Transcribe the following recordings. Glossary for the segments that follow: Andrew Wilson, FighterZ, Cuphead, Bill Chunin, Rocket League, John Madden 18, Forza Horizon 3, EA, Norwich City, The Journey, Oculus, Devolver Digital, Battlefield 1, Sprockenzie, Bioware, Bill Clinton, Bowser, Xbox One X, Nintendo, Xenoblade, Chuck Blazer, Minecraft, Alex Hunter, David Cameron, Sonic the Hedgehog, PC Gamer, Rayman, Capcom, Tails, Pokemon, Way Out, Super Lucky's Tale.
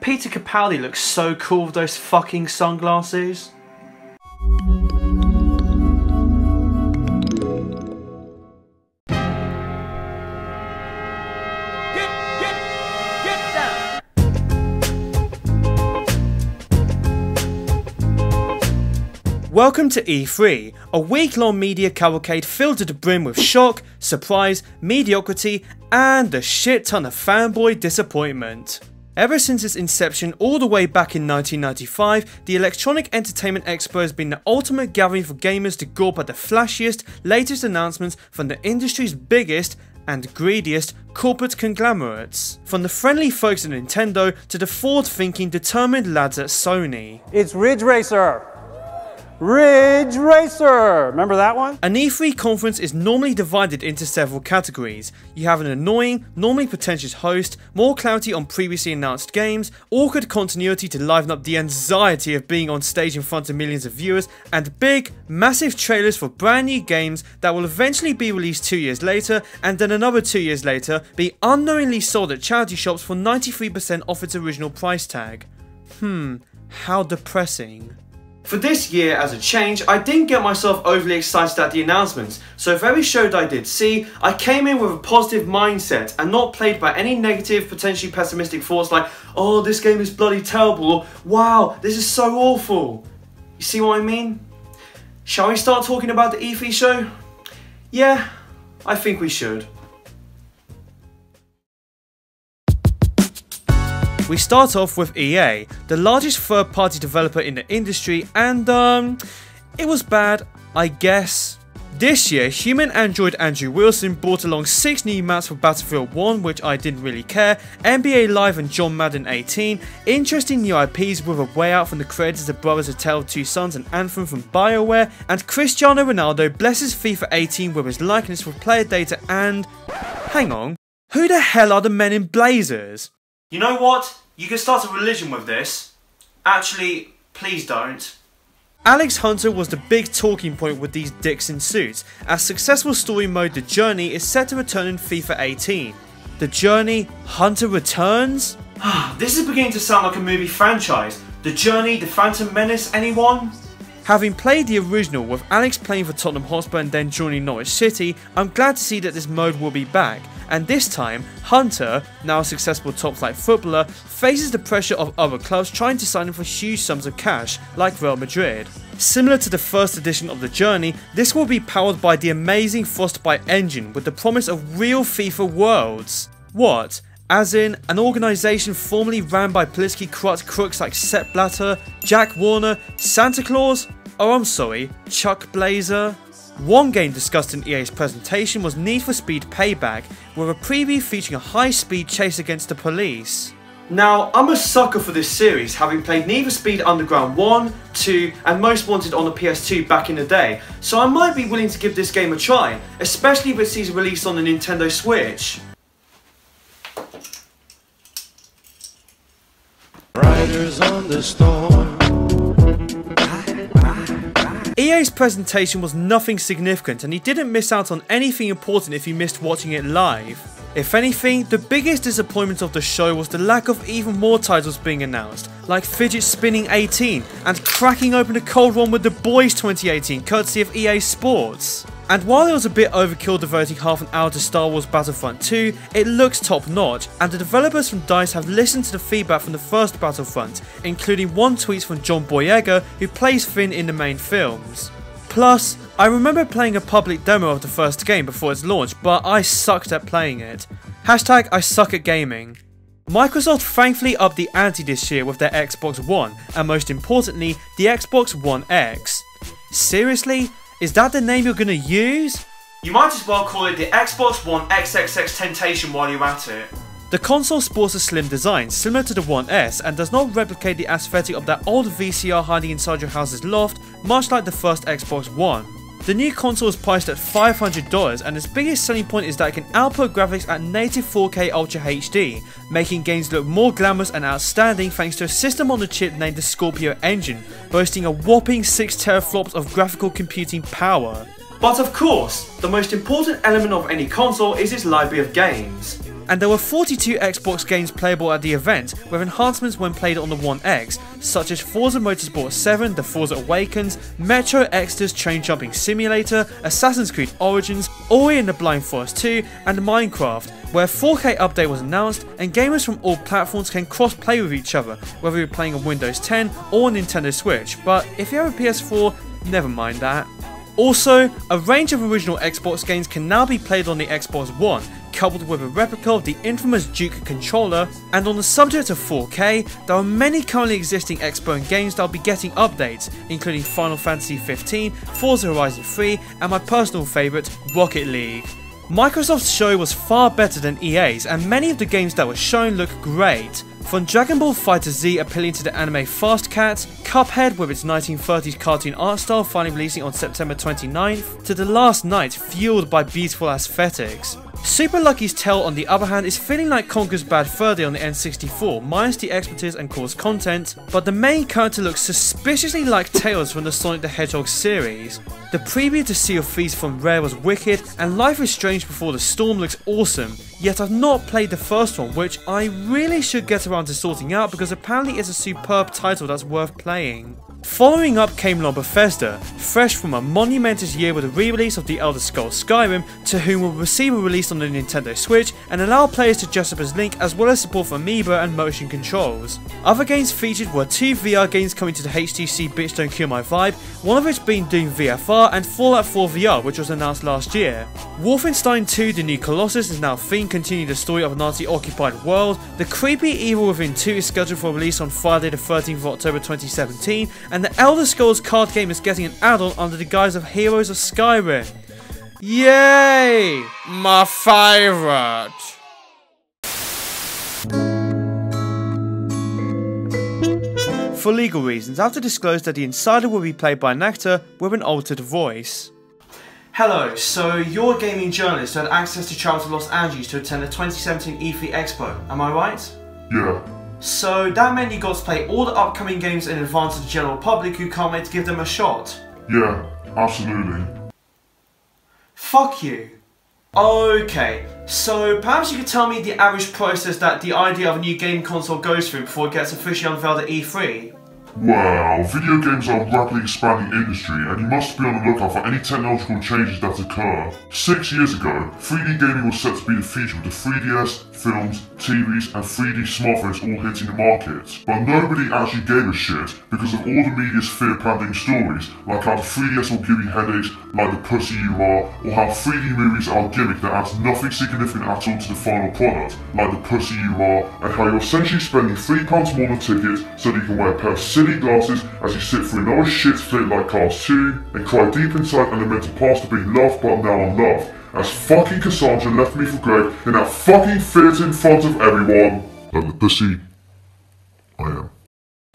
Peter Capaldi looks so cool with those fucking sunglasses. Welcome to E3, a week-long media cavalcade filled to the brim with shock, surprise, mediocrity, and a shit-ton of fanboy disappointment. Ever since its inception all the way back in 1995, the Electronic Entertainment Expo has been the ultimate gathering for gamers to gulp at the flashiest, latest announcements from the industry's biggest and greediest corporate conglomerates. From the friendly folks at Nintendo to the forward-thinking, determined lads at Sony. It's Ridge Racer! Ridge Racer! Remember that one? An E3 conference is normally divided into several categories. You have an annoying, normally pretentious host, more clarity on previously announced games, awkward continuity to liven up the anxiety of being on stage in front of millions of viewers, and big, massive trailers for brand new games that will eventually be released 2 years later, and then another 2 years later, be unknowingly sold at charity shops for 93% off its original price tag. How depressing. For this year, as a change, I didn't get myself overly excited at the announcements, so for every show that I did see, I came in with a positive mindset and not played by any negative, potentially pessimistic thoughts like, oh, this game is bloody terrible, or wow, this is so awful. You see what I mean? Shall we start talking about the E3 show? Yeah, I think we should. We start off with EA, the largest third-party developer in the industry, and it was bad, I guess. This year, human android Andrew Wilson brought along 6 new maps for Battlefield 1, which I didn't really care, NBA Live and John Madden 18, interesting new IPs with a Way Out from the creators of Brothers: A Tale of Two Sons and Anthem from Bioware, and Cristiano Ronaldo blesses FIFA 18 with his likeness for player data and... hang on, who the hell are the men in blazers? You know what? You can start a religion with this. Actually, please don't. Alex Hunter was the big talking point with these dicks in suits, as successful story mode The Journey is set to return in FIFA 18. The Journey, Hunter returns? This is beginning to sound like a movie franchise. The Journey, The Phantom Menace, anyone? Having played the original with Alex playing for Tottenham Hotspur and then joining Norwich City, I'm glad to see that this mode will be back, and this time, Hunter, now a successful top-flight footballer, faces the pressure of other clubs trying to sign him for huge sums of cash, like Real Madrid. Similar to the first edition of The Journey, this will be powered by the amazing Frostbite engine with the promise of real FIFA worlds. What? As in, an organisation formerly ran by politically corrupt crooks like Sepp Blatter, Jack Warner, Santa Claus? Oh, I'm sorry, Chuck Blazer. One game discussed in EA's presentation was Need for Speed Payback, with a preview featuring a high-speed chase against the police. Now, I'm a sucker for this series, having played Need for Speed Underground 1, 2, and Most Wanted on the PS2 back in the day, so I might be willing to give this game a try, especially if it sees release on the Nintendo Switch. Riders on the storm. EA's presentation was nothing significant, and he didn't miss out on anything important if you missed watching it live. If anything, the biggest disappointment of the show was the lack of even more titles being announced, like Fidget Spinning 18 and cracking open a cold one with The Boys 2018 courtesy of EA Sports. And while it was a bit overkill devoting half an hour to Star Wars Battlefront 2, it looks top notch, and the developers from DICE have listened to the feedback from the first Battlefront, including one tweet from John Boyega, who plays Finn in the main films. Plus, I remember playing a public demo of the first game before its launch, but I sucked at playing it. Hashtag I suck at gaming. Microsoft thankfully upped the ante this year with their Xbox One, and most importantly, the Xbox One X. Seriously? Is that the name you're gonna use? You might as well call it the Xbox One XXX Temptation while you're at it. The console sports a slim design, similar to the One S, and does not replicate the aesthetic of that old VCR hiding inside your house's loft, much like the first Xbox One. The new console is priced at $500, and its biggest selling point is that it can output graphics at native 4K Ultra HD, making games look more glamorous and outstanding thanks to a system on the chip named the Scorpio Engine, boasting a whopping 6 teraflops of graphical computing power. But of course, the most important element of any console is its library of games. And there were 42 Xbox games playable at the event, with enhancements when played on the One X, such as Forza Motorsport 7, The Forza Awakens, Metro Exodus Train Jumping Simulator, Assassin's Creed Origins, Ori and the Blind Forest 2, and Minecraft, where a 4K update was announced and gamers from all platforms can cross-play with each other, whether you're playing on Windows 10 or Nintendo Switch, but if you have a PS4, never mind that. Also, a range of original Xbox games can now be played on the Xbox One, coupled with a replica of the infamous Duke controller, and on the subject of 4K, there are many currently existing Expo and games that will be getting updates, including Final Fantasy 15, Forza Horizon 3, and my personal favourite, Rocket League. Microsoft's show was far better than EA's, and many of the games that were shown look great. From Dragon Ball FighterZ appealing to the anime Fast Cat, Cuphead with its 1930s cartoon art style finally releasing on September 29th, to The Last Knight fueled by beautiful aesthetics. Super Lucky's Tale on the other hand is feeling like Conker's Bad Fur Day on the N64, minus the expertise and coarse content, but the main character looks suspiciously like Tails from the Sonic the Hedgehog series. The preview to Sea of Thieves from Rare was wicked, and Life is Strange Before the Storm looks awesome, yet I've not played the first one, which I really should get around to sorting out because apparently it's a superb title that's worth playing. Following up came on Bethesda, fresh from a monumentous year with a re-release of The Elder Scrolls Skyrim, to whom will receive a release on the Nintendo Switch and allow players to dress up as Link as well as support for amiibo and motion controls. Other games featured were two VR games coming to the HTC Bitch Don't Kill My Vibe, one of which being Doom VFR and Fallout 4 VR, which was announced last year. Wolfenstein 2 The New Colossus is now themed continuing the story of a Nazi-occupied world, The Creepy Evil Within 2 is scheduled for release on Friday the 13th of October 2017, and the Elder Scrolls card game is getting an add-on under the guise of Heroes of Skyrim. Yay! My favorite! For legal reasons, I have to disclose that the insider will be played by an actor with an altered voice. Hello, so you're a gaming journalist who had access to travel to Los Angeles to attend the 2017 E3 Expo, am I right? Yeah. So that meant you got to play all the upcoming games in advance of the general public who can't wait to give them a shot. Yeah, absolutely. Fuck you. Okay, so perhaps you could tell me the average process that the idea of a new game console goes through before it gets officially unveiled at E3. Well, video games are a rapidly expanding industry and you must be on the lookout for any technological changes that occur. 6 years ago, 3D gaming was set to be the future with the 3DS, films, TVs and 3D smartphones all hitting the market. But nobody actually gave a shit because of all the media's fear-planting stories, like how the 3DS will give you headaches like the pussy you are, or how 3D movies are a gimmick that adds nothing significant at all to the final product, like the pussy you are, and how you're essentially spending £3 more on a ticket so that you can wear a pair of silly glasses as you sit through another shit flick like Cars 2, and cry deep inside and lament the past of being loved but now unloved, as fucking Cassandra left me for Greg in that fucking theatre in front of everyone. Like the pussy I am.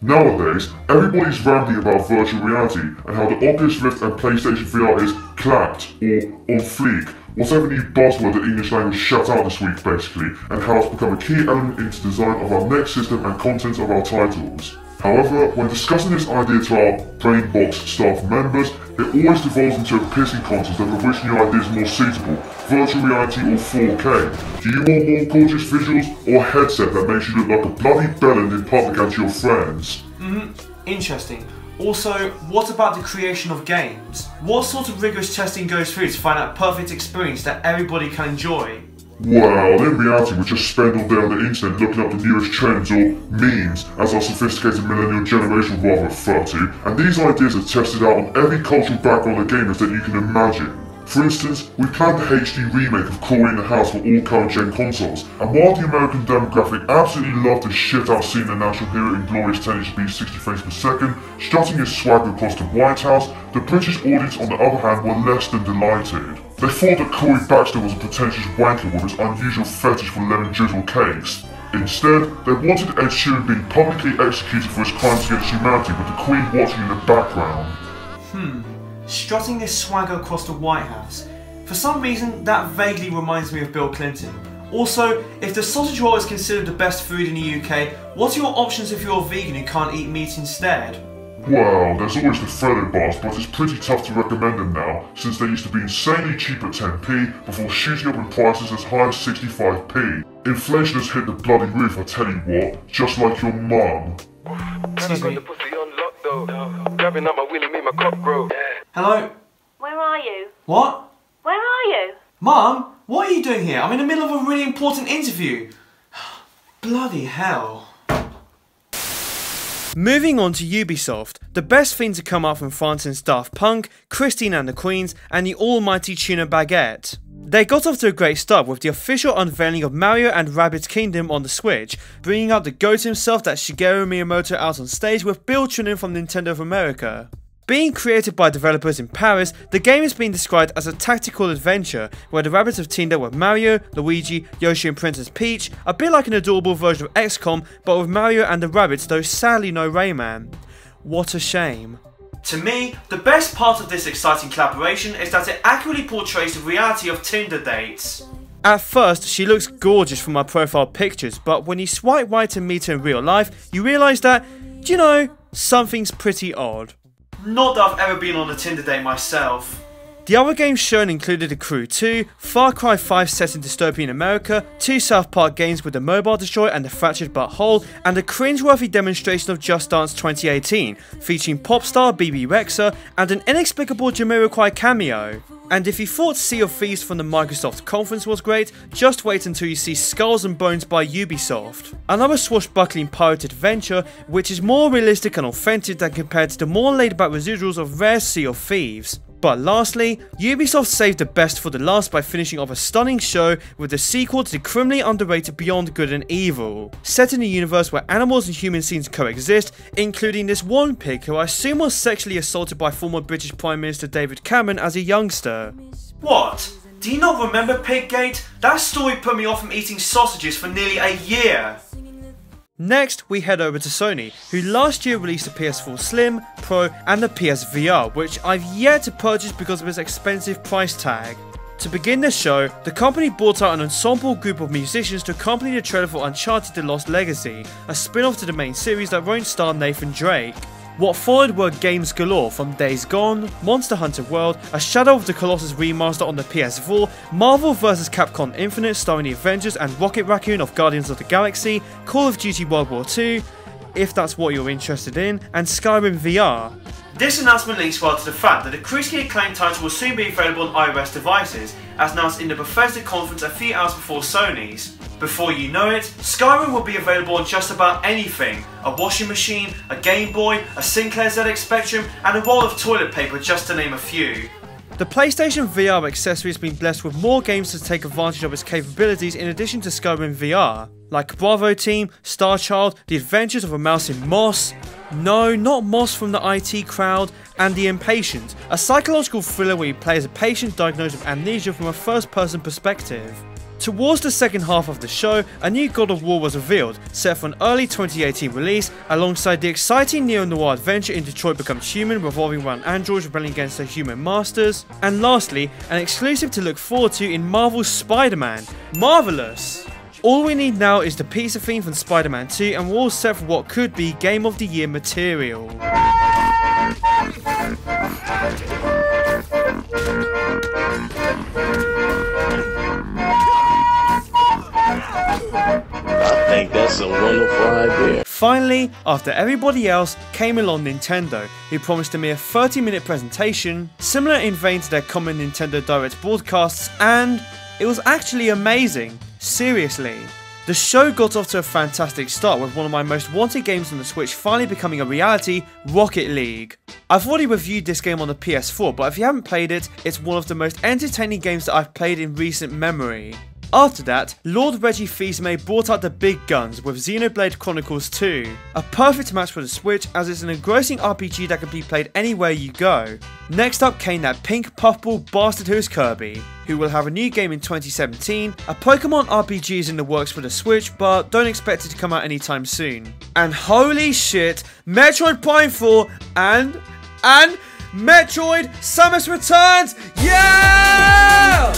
Nowadays, everybody's rambling about virtual reality and how the Oculus Rift and PlayStation VR is clapped or on fleek, whatever new buzzword the English language shut out this week basically, and how it's become a key element into the design of our next system and content of our titles. However, when discussing this idea to our Brain Box staff members, it always devolves into a pissing contest over which new idea is more suitable, virtual reality or 4K. Do you want more gorgeous visuals or a headset that makes you look like a bloody bellend in public and to your friends? Interesting. Also, what about the creation of games? What sort of rigorous testing goes through to find that perfect experience that everybody can enjoy? Well, in reality we just spend all day on the internet looking up the newest trends or memes, as our sophisticated millennial generation rather refer to, and these ideas are tested out on every cultural background of gamers that you can imagine. For instance, we planned the HD remake of Cory in the House for all current gen consoles, and while the American demographic absolutely loved the shit out seeing the national hero in glorious 1080p 60 frames per second, strutting his swagger across the White House, the British audience on the other hand were less than delighted. They thought that Cory Baxter was a pretentious wanker with his unusual fetish for lemon drizzle cakes. Instead, they wanted Ed Sheeran being publicly executed for his crimes against humanity with the Queen watching in the background. Strutting his swagger across the White House. For some reason, that vaguely reminds me of Bill Clinton. Also, if the sausage roll is considered the best food in the UK, what are your options if you're a vegan who can't eat meat instead? Well, there's always the threaded boss, but it's pretty tough to recommend them now, since they used to be insanely cheap at 10p before shooting up in prices as high as 65p. Inflation has hit the bloody roof, I tell you what, just like your mum. Excuse me. Hello? Where are you? What? Where are you? Mum, what are you doing here? I'm in the middle of a really important interview. Bloody hell. Moving on to Ubisoft, the best thing to come up from France since Daft Punk, Christine and the Queens, and the almighty tuna baguette. They got off to a great start with the official unveiling of Mario and Rabbids Kingdom on the Switch, bringing out the GOAT himself, that Shigeru Miyamoto, out on stage with Bill Chunin from Nintendo of America. Being created by developers in Paris, the game is being described as a tactical adventure, where the rabbits have teamed up with Mario, Luigi, Yoshi and Princess Peach, a bit like an adorable version of XCOM, but with Mario and the rabbits, though sadly no Rayman. What a shame. To me, the best part of this exciting collaboration is that it accurately portrays the reality of Tinder dates. At first, she looks gorgeous from her profile pictures, but when you swipe right to meet her in real life, you realise that, you know, something's pretty odd. Not that I've ever been on a Tinder date myself. The other games shown included The Crew 2, Far Cry 5 set in dystopian America, two South Park games with The Mobile Destroyer and The Fractured Butthole, and a cringeworthy demonstration of Just Dance 2018, featuring pop star BB Rexha and an inexplicable Jamiroquai cameo. And if you thought Sea of Thieves from the Microsoft conference was great, just wait until you see Skulls and Bones by Ubisoft. Another swashbuckling pirate adventure, which is more realistic and authentic than compared to the more laid-back residuals of Rare's Sea of Thieves. But lastly, Ubisoft saved the best for the last by finishing off a stunning show with the sequel to the criminally underrated Beyond Good and Evil, set in a universe where animals and human scenes coexist, including this one pig who I assume was sexually assaulted by former British Prime Minister David Cameron as a youngster. What? Do you not remember Piggate? That story put me off from eating sausages for nearly a year. Next, we head over to Sony, who last year released the PS4 Slim, Pro and the PSVR, which I've yet to purchase because of its expensive price tag. To begin the show, the company brought out an ensemble group of musicians to accompany the trailer for Uncharted The Lost Legacy, a spin-off to the main series that won't star Nathan Drake. What followed were games galore, from Days Gone, Monster Hunter World, a Shadow of the Colossus remaster on the PS4, Marvel vs Capcom Infinite starring the Avengers and Rocket Raccoon of Guardians of the Galaxy, Call of Duty World War II, if that's what you're interested in, and Skyrim VR. This announcement links well to the fact that the critically acclaimed title will soon be available on iOS devices, as announced in the Bethesda conference a few hours before Sony's. Before you know it, Skyrim will be available on just about anything. A washing machine, a Game Boy, a Sinclair ZX Spectrum, and a roll of toilet paper, just to name a few. The PlayStation VR accessory has been blessed with more games to take advantage of its capabilities in addition to Skyrim VR, like Bravo Team, Starchild, The Adventures of a Mouse in Moss, no, not Moss from the IT Crowd, and The Impatient, a psychological thriller where you play as a patient diagnosed with amnesia from a first-person perspective. Towards the second half of the show, a new God of War was revealed, set for an early 2018 release, alongside the exciting neo-noir adventure in Detroit Becomes Human, revolving around androids rebelling against their human masters, and lastly, an exclusive to look forward to in Marvel's Spider-Man, Marvelous! All we need now is the pizza theme from Spider-Man 2 and we're all set for what could be Game of the Year material. I think that's a wonderful idea. Finally, after everybody else, came along Nintendo, who promised a mere 30-minute presentation, similar in vein to their common Nintendo Direct broadcasts, and it was actually amazing. Seriously. The show got off to a fantastic start with one of my most wanted games on the Switch finally becoming a reality, Rocket League. I've already reviewed this game on the PS4, but if you haven't played it, it's one of the most entertaining games that I've played in recent memory. After that, Lord Reggie Fils-Aimé brought out the big guns with Xenoblade Chronicles 2, a perfect match for the Switch as it's an engrossing RPG that can be played anywhere you go. Next up came that pink puffball bastard who is Kirby, who will have a new game in 2017, a Pokemon RPG is in the works for the Switch, but don't expect it to come out anytime soon. And holy shit, Metroid Prime 4 and Metroid Samus Returns! Yeah!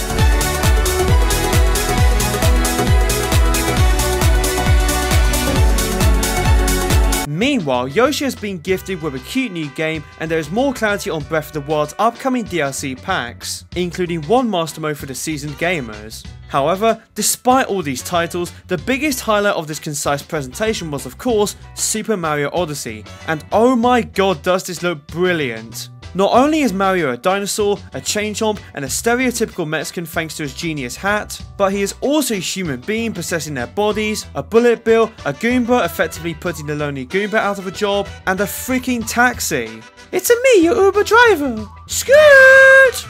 Meanwhile, Yoshi has been gifted with a cute new game, and there is more clarity on Breath of the Wild's upcoming DLC packs, including one master mode for the seasoned gamers. However, despite all these titles, the biggest highlight of this concise presentation was, of course, Super Mario Odyssey, and oh my god, does this look brilliant! Not only is Mario a dinosaur, a chain chomp, and a stereotypical Mexican thanks to his genius hat, but he is also a human being possessing their bodies, a bullet bill, a Goomba effectively putting the lonely Goomba out of a job, and a freaking taxi. It's-a me, your Uber driver! Scoot!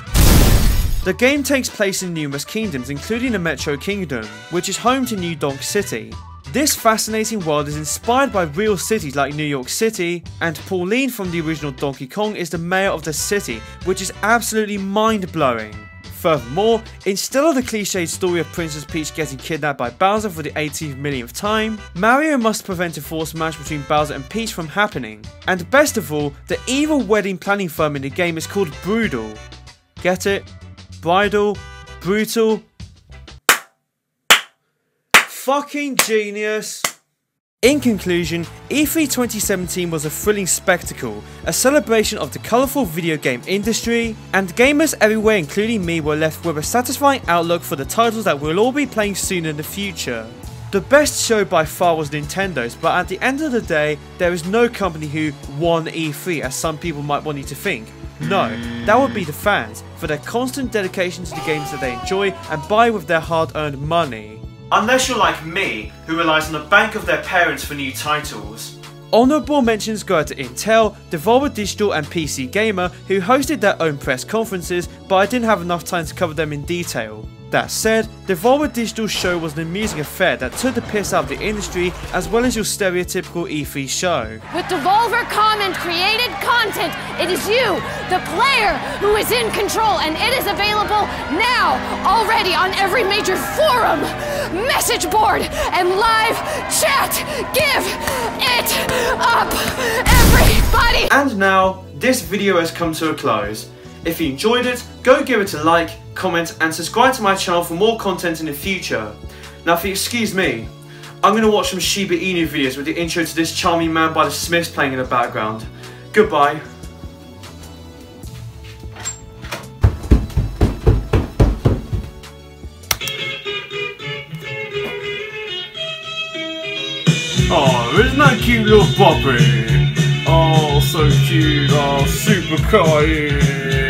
The game takes place in numerous kingdoms, including the Metro Kingdom, which is home to New Donk City. This fascinating world is inspired by real cities like New York City, and Pauline from the original Donkey Kong is the mayor of the city, which is absolutely mind-blowing. Furthermore, instead of the cliched story of Princess Peach getting kidnapped by Bowser for the 18th millionth time, Mario must prevent a forced match between Bowser and Peach from happening. And best of all, the evil wedding planning firm in the game is called Brutal. Get it? Bridal, brutal, fucking genius! In conclusion, E3 2017 was a thrilling spectacle, a celebration of the colourful video game industry, and gamers everywhere including me were left with a satisfying outlook for the titles that we'll all be playing soon in the future. The best show by far was Nintendo's, but at the end of the day, there is no company who won E3 as some people might want you to think. No, that would be the fans, for their constant dedication to the games that they enjoy and buy with their hard-earned money. Unless you're like me, who relies on the bank of their parents for new titles. Honourable mentions go out to Intel, Devolver Digital and PC Gamer, who hosted their own press conferences, but I didn't have enough time to cover them in detail. That said, Devolver Digital's show was an amusing affair that took the piss out of the industry as well as your stereotypical E3 show. With Devolver Common created content, it is you, the player, who is in control, and it is available now, already on every major forum, message board, and live chat. Give it up, everybody! And now, this video has come to a close. If you enjoyed it, go give it a like, comment and subscribe to my channel for more content in the future. Now if you excuse me, I'm going to watch some Shiba Inu videos with the intro to This Charming Man by the Smiths playing in the background. Goodbye. Oh, isn't that cute little Bobby? Oh, so cute, oh, super crying.